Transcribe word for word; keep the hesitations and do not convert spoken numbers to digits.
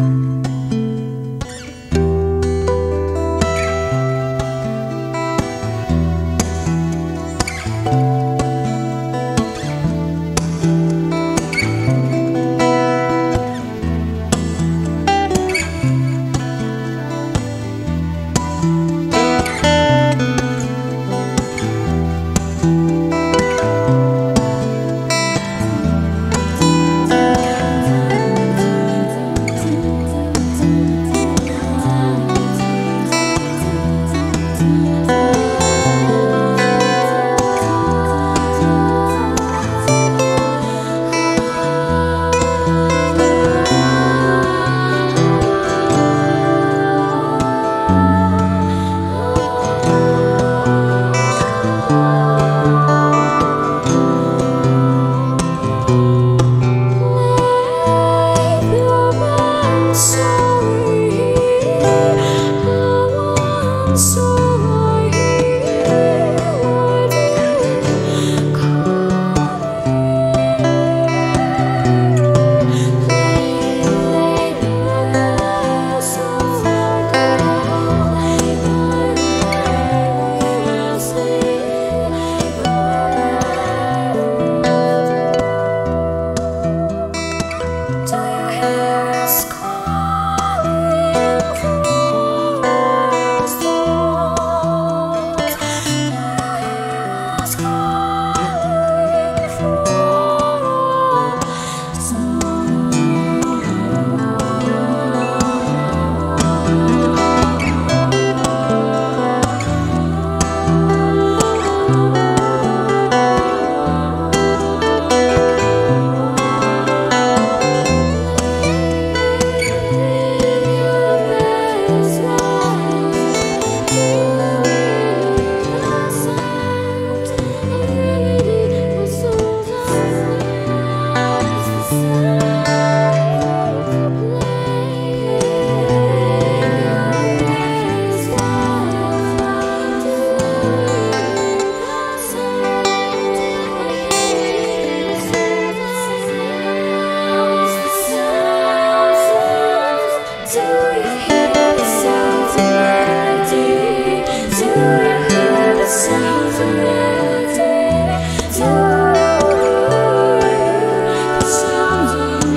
Sounds